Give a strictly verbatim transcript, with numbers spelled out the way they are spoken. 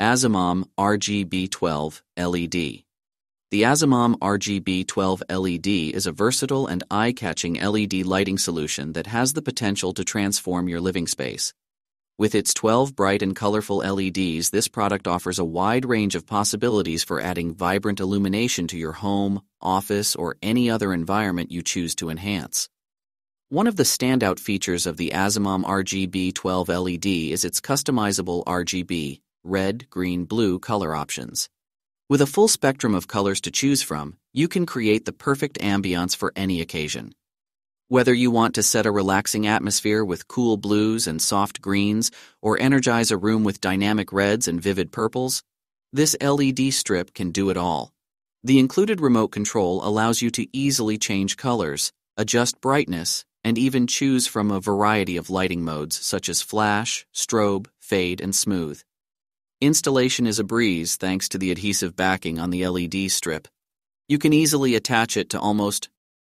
AZIMOM R G B twelve L E D. The AZIMOM R G B twelve L E D is a versatile and eye-catching L E D lighting solution that has the potential to transform your living space. With its twelve bright and colorful L E Ds, this product offers a wide range of possibilities for adding vibrant illumination to your home, office, or any other environment you choose to enhance. One of the standout features of the AZIMOM R G B twelve L E D is its customizable R G B, red, green, blue color options. With a full spectrum of colors to choose from, you can create the perfect ambiance for any occasion. Whether you want to set a relaxing atmosphere with cool blues and soft greens, or energize a room with dynamic reds and vivid purples, this L E D strip can do it all. The included remote control allows you to easily change colors, adjust brightness, and even choose from a variety of lighting modes such as flash, strobe, fade, and smooth. Installation is a breeze thanks to the adhesive backing on the L E D strip. You can easily attach it to almost